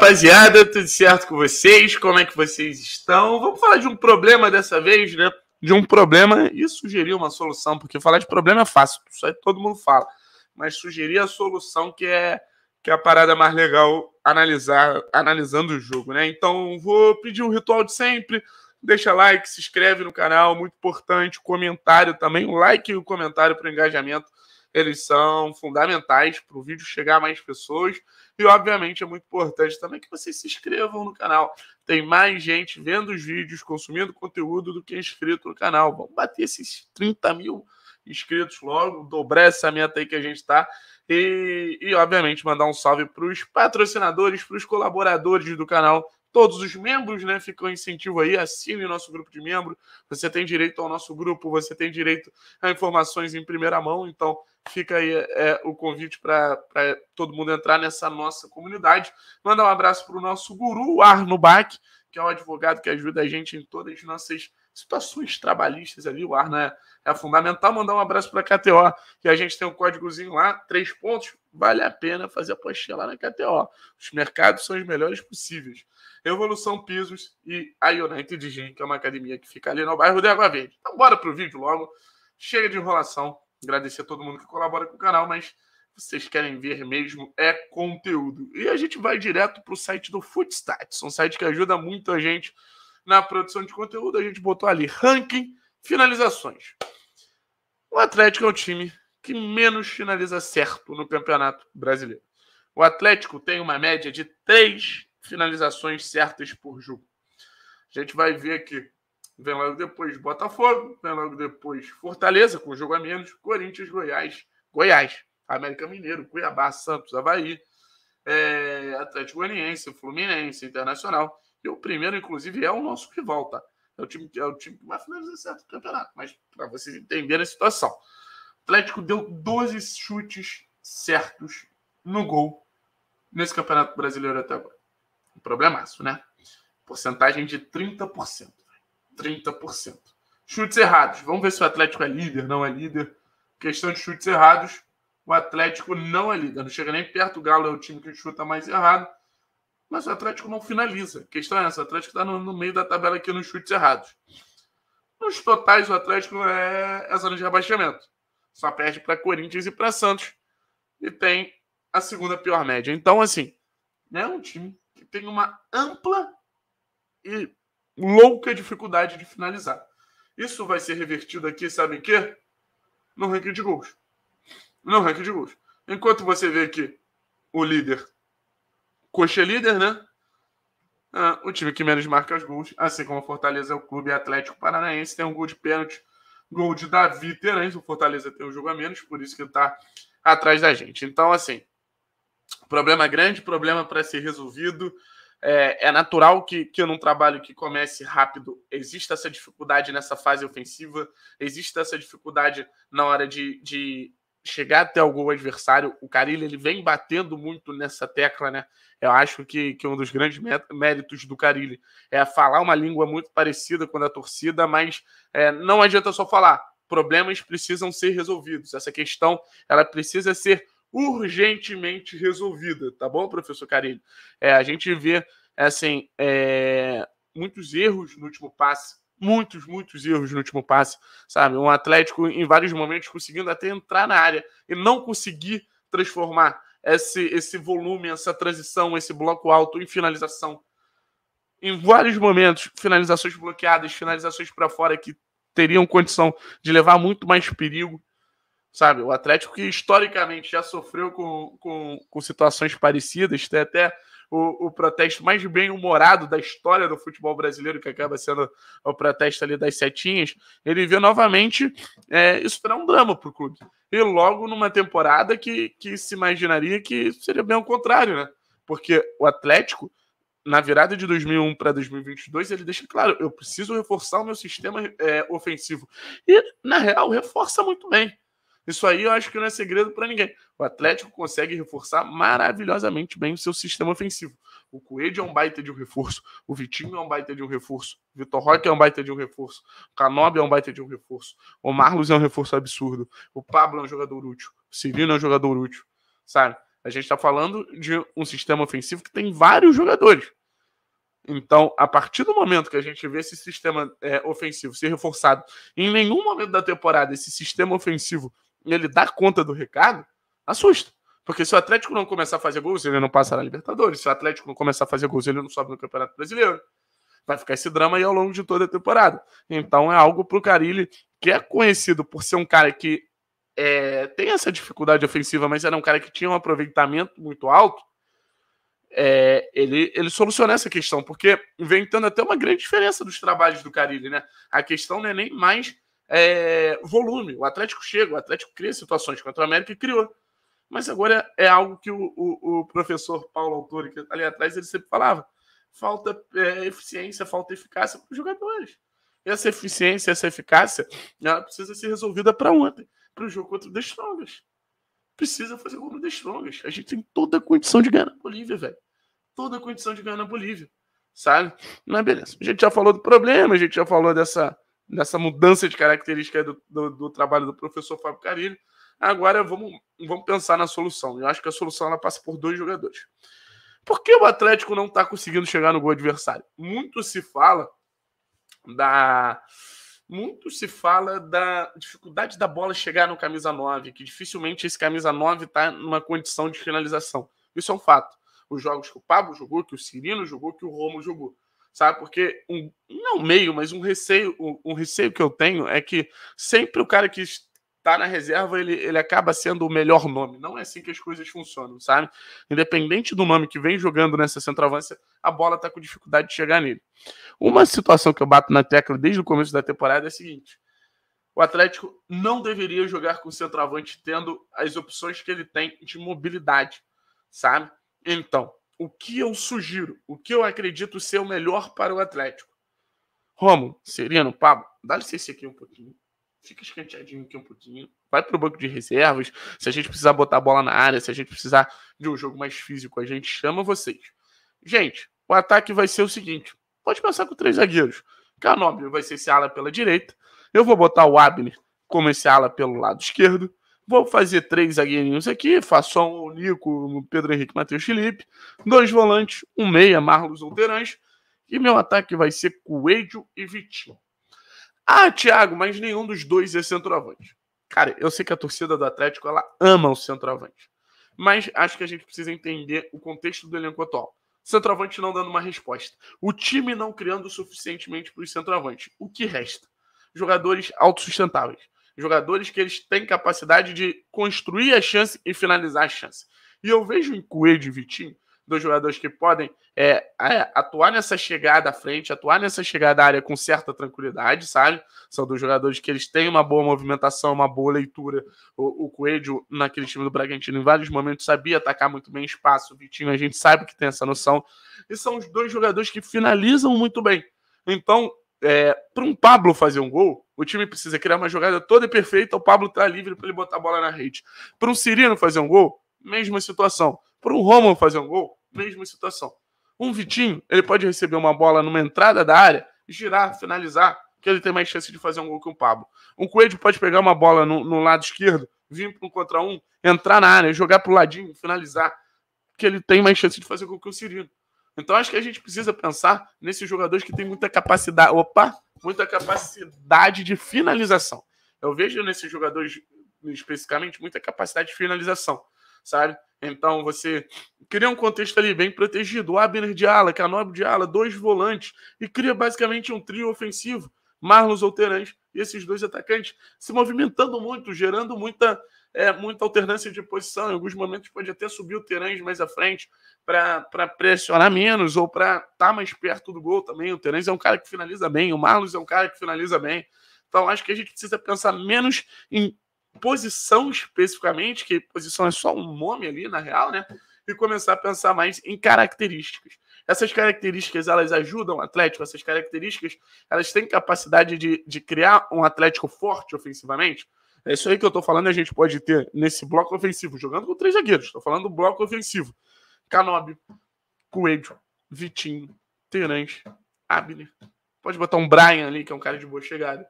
rapaziada, tudo certo com vocês? Como é que vocês estão? Vamos falar de um problema dessa vez, né? De um problema e sugerir uma solução, porque falar de problema é fácil, isso aí todo mundo fala. Mas sugerir a solução que é a parada mais legal analisando o jogo, né? Então vou pedir o ritual de sempre, deixa like, se inscreve no canal, muito importante, comentário também, o like e o comentário para o engajamento. Eles são fundamentais para o vídeo chegar a mais pessoas. E, obviamente, é muito importante também que vocês se inscrevam no canal. Tem mais gente vendo os vídeos, consumindo conteúdo do que inscrito no canal. Vamos bater esses 30 mil inscritos logo, dobrar essa meta aí que a gente está. E obviamente, mandar um salve para os patrocinadores, para os colaboradores do canal. Todos os membros, né? Fica um incentivo aí, assine nosso grupo de membro. Você tem direito ao nosso grupo, você tem direito a informações em primeira mão. Então, fica aí o convite para todo mundo entrar nessa nossa comunidade. Mandar um abraço para o nosso guru, Arno Bach, que é um advogado que ajuda a gente em todas as nossas situações trabalhistas ali. O Arno é fundamental. Mandar um abraço para a KTO, que a gente tem um códigozinho lá, 3 pontos. Vale a pena fazer a apostinha lá na KTO. Os mercados são os melhores possíveis. Evolução Pisos e a United Gym, que é uma academia que fica ali no bairro de Água Verde. Então, bora pro vídeo logo. Chega de enrolação. Agradecer a todo mundo que colabora com o canal, mas vocês querem ver mesmo é conteúdo. E a gente vai direto pro site do Footstats, um site que ajuda muito a gente na produção de conteúdo. A gente botou ali ranking, finalizações. O Atlético é o time que menos finaliza certo no Campeonato Brasileiro. O Atlético tem uma média de 3 finalizações certas por jogo. A gente vai ver aqui. Vem logo depois Botafogo, vem logo depois Fortaleza, com jogo a menos, Corinthians, Goiás, América Mineiro, Cuiabá, Santos, Avaí, Atlético Goianiense, Fluminense, Internacional. E o primeiro, inclusive, é o nosso rival, tá? É o time que mais finaliza certo no campeonato, mas para vocês entenderem a situação. O Atlético deu 12 chutes certos no gol nesse Campeonato Brasileiro até agora. Um problemaço, né? Porcentagem de 30%. 30%. Chutes errados. Vamos ver se o Atlético é líder, não é líder. Questão de chutes errados, o Atlético não é líder. Não chega nem perto. O Galo é o time que chuta mais errado. Mas o Atlético não finaliza. A questão é essa. O Atlético está no meio da tabela aqui nos chutes errados. Nos totais, o Atlético é zona de rebaixamento. Só perde para Corinthians e para Santos. E tem a segunda pior média. Então, assim, é um time que tem uma ampla e louca dificuldade de finalizar. Isso vai ser revertido aqui, sabe em quê? No ranking de gols. No ranking de gols. Enquanto você vê aqui o líder, Coxa é líder, né? O time que menos marca os gols, assim como o Fortaleza é o clube Atlético Paranaense, tem um gol de pênalti. Gol de Davi Terães, o Fortaleza tem um jogo a menos, por isso que está atrás da gente. Então, assim, problema grande, problema para ser resolvido. É natural que num trabalho que comece rápido exista essa dificuldade nessa fase ofensiva, exista essa dificuldade na hora de chegar até o gol adversário. O Carille, ele vem batendo muito nessa tecla, né? Eu acho que um dos grandes méritos do Carille é falar uma língua muito parecida com a da torcida, mas não adianta só falar. Problemas precisam ser resolvidos. Essa questão, ela precisa ser urgentemente resolvida, tá bom, professor Carille? A gente vê, assim, muitos erros no último passe. Muitos erros no último passe, sabe? Um Atlético, em vários momentos, conseguindo até entrar na área e não conseguir transformar esse volume, essa transição, esse bloco alto em finalização. Em vários momentos, finalizações bloqueadas, finalizações para fora que teriam condição de levar muito mais perigo, sabe? O Atlético, que historicamente já sofreu com situações parecidas, tem até o protesto mais bem-humorado da história do futebol brasileiro, que acaba sendo o protesto ali das setinhas, ele viu novamente isso virar um drama para o clube. E logo numa temporada que se imaginaria que seria bem ao contrário, né? Porque o Atlético, na virada de 2001 para 2022, ele deixa claro, eu preciso reforçar o meu sistema ofensivo. E, na real, reforça muito bem. Isso aí eu acho que não é segredo para ninguém. O Atlético consegue reforçar maravilhosamente bem o seu sistema ofensivo. O Coelho é um baita de um reforço. O Vitinho é um baita de um reforço. O Vitor Roque é um baita de um reforço. O Canobi é um baita de um reforço. O Marlos é um reforço absurdo. O Pablo é um jogador útil. O Cirino é um jogador útil, sabe? A gente está falando de um sistema ofensivo que tem vários jogadores. Então, a partir do momento que a gente vê esse sistema ofensivo ser reforçado, em nenhum momento da temporada esse sistema ofensivo ele dá conta do recado, assusta. Porque se o Atlético não começar a fazer gols, ele não passa na Libertadores. Se o Atlético não começar a fazer gols, ele não sobe no Campeonato Brasileiro. Vai ficar esse drama aí ao longo de toda a temporada. Então é algo pro Carille, que é conhecido por ser um cara que tem essa dificuldade ofensiva, mas era um cara que tinha um aproveitamento muito alto. Ele soluciona essa questão, porque vem tendo até uma grande diferença dos trabalhos do Carille, né? A questão não é nem mais volume. O Atlético chega, o Atlético cria situações contra o América e criou. Mas agora é algo que o professor Paulo Autori, que ali atrás, ele sempre falava. Falta eficiência, falta eficácia para os jogadores. Essa eficiência, essa eficácia, ela precisa ser resolvida para ontem, para o jogo contra o The Strongest. Precisa fazer gol no The Strongest. A gente tem toda a condição de ganhar na Bolívia, velho. Toda a condição de ganhar na Bolívia, sabe? Mas beleza. A gente já falou do problema, a gente já falou dessa mudança de característica do trabalho do professor Fábio Carilho. Agora vamos pensar na solução. Eu acho que a solução ela passa por dois jogadores. Por que o Atlético não está conseguindo chegar no gol adversário? Muito se fala da dificuldade da bola chegar no camisa 9, que dificilmente esse camisa 9 está numa condição de finalização. Isso é um fato. Os jogos que o Pablo jogou, que o Cirino jogou, que o Romo jogou. Sabe? Porque, não meio, mas um receio que eu tenho é que sempre o cara que tá na reserva, ele acaba sendo o melhor nome. Não é assim que as coisas funcionam, sabe? Independente do nome que vem jogando nessa centroavância, a bola tá com dificuldade de chegar nele. Uma situação que eu bato na tecla desde o começo da temporada é a seguinte: o Atlético não deveria jogar com o centroavante tendo as opções que ele tem de mobilidade, sabe? Então, o que eu sugiro, o que eu acredito ser o melhor para o Atlético? Romo, Sereno, Pablo, dá licença aqui um pouquinho. Fica escanteadinho aqui um pouquinho, vai pro banco de reservas, se a gente precisar botar a bola na área, se a gente precisar de um jogo mais físico, a gente chama vocês. Gente, o ataque vai ser o seguinte, pode pensar com três zagueiros, Canobi vai ser esse ala pela direita, eu vou botar o Abner como esse ala pelo lado esquerdo, vou fazer três zagueirinhos aqui, Fasson, o Nico, o Pedro Henrique, Matheus Felipe, dois volantes, um meia, Marlos ou Terãs, e meu ataque vai ser Coelho e Vitinho. Ah, Thiago, mas nenhum dos dois é centroavante. Cara, eu sei que a torcida do Atlético, ela ama o centroavante. Mas acho que a gente precisa entender o contexto do elenco atual. Centroavante não dando uma resposta. O time não criando suficientemente para os centroavantes. O que resta? Jogadores autossustentáveis. Jogadores que eles têm capacidade de construir a chance e finalizar a chance. E eu vejo em Coelho e Vitinho, dois jogadores que podem atuar nessa chegada à frente, atuar nessa chegada à área com certa tranquilidade, sabe? São dois jogadores que eles têm uma boa movimentação, uma boa leitura. O Coelho, naquele time do Bragantino, em vários momentos sabia atacar muito bem espaço. O Vitinho, a gente sabe que tem essa noção. E são os dois jogadores que finalizam muito bem. Então, para um Pablo fazer um gol, o time precisa criar uma jogada toda perfeita, o Pablo tá livre para ele botar a bola na rede. Para um Cirino fazer um gol, mesma situação. Para um Romulo fazer um gol, mesma situação. Um Vitinho, ele pode receber uma bola numa entrada da área, girar, finalizar, que ele tem mais chance de fazer um gol que o Pablo. Um Coelho pode pegar uma bola no lado esquerdo, vir para um contra um, entrar na área, jogar para o ladinho, finalizar, que ele tem mais chance de fazer gol que o Cirino. Então acho que a gente precisa pensar nesses jogadores que tem muita capacidade de finalização. Eu vejo nesses jogadores, especificamente, muita capacidade de finalização, sabe? Então você cria um contexto ali bem protegido, o Abner de ala, Canobi de ala, dois volantes, e cria basicamente um trio ofensivo, Marlos ou Terãs, e esses dois atacantes se movimentando muito, gerando muita alternância de posição. Em alguns momentos pode até subir o Terãs mais à frente para pressionar menos ou para estar mais perto do gol também. O Terãs é um cara que finaliza bem, o Marlos é um cara que finaliza bem. Então acho que a gente precisa pensar menos em posição especificamente, que posição é só um nome ali, na real, né? E começar a pensar mais em características. Essas características, elas ajudam o Atlético, essas características, elas têm capacidade de criar um Atlético forte ofensivamente. É isso aí que eu tô falando, a gente pode ter nesse bloco ofensivo, jogando com três zagueiros, tô falando do bloco ofensivo. Canobi, Coelho, Vitinho, Terãs, Abner. Pode botar um Brian ali, que é um cara de boa chegada,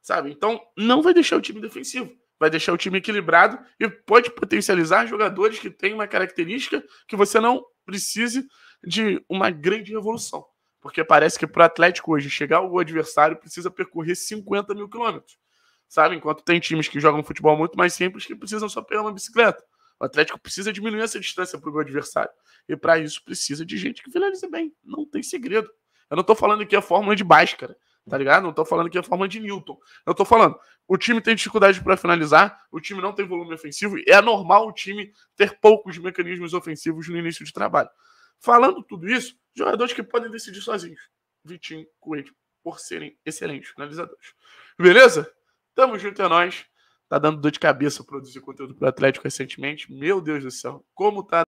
sabe? Então, não vai deixar o time defensivo. vai deixar o time equilibrado e pode potencializar jogadores que têm uma característica que você não precise de uma grande revolução. Porque parece que para o Atlético hoje chegar ao adversário precisa percorrer 50 mil quilômetros, sabe? Enquanto tem times que jogam futebol muito mais simples que precisam só pegar uma bicicleta. O Atlético precisa diminuir essa distância para o adversário. E para isso precisa de gente que finalize bem. Não tem segredo. Eu não estou falando que é fórmula de Bhaskara, tá ligado? Não estou falando que é fórmula de Newton. Eu estou falando, o time tem dificuldade para finalizar, o time não tem volume ofensivo, é normal o time ter poucos mecanismos ofensivos no início de trabalho. Falando tudo isso, jogadores que podem decidir sozinhos. Vitinho, Coelho, por serem excelentes finalizadores. Beleza? Tamo junto, é nóis. Tá dando dor de cabeça produzir conteúdo pro Atlético recentemente. Meu Deus do céu, como tá...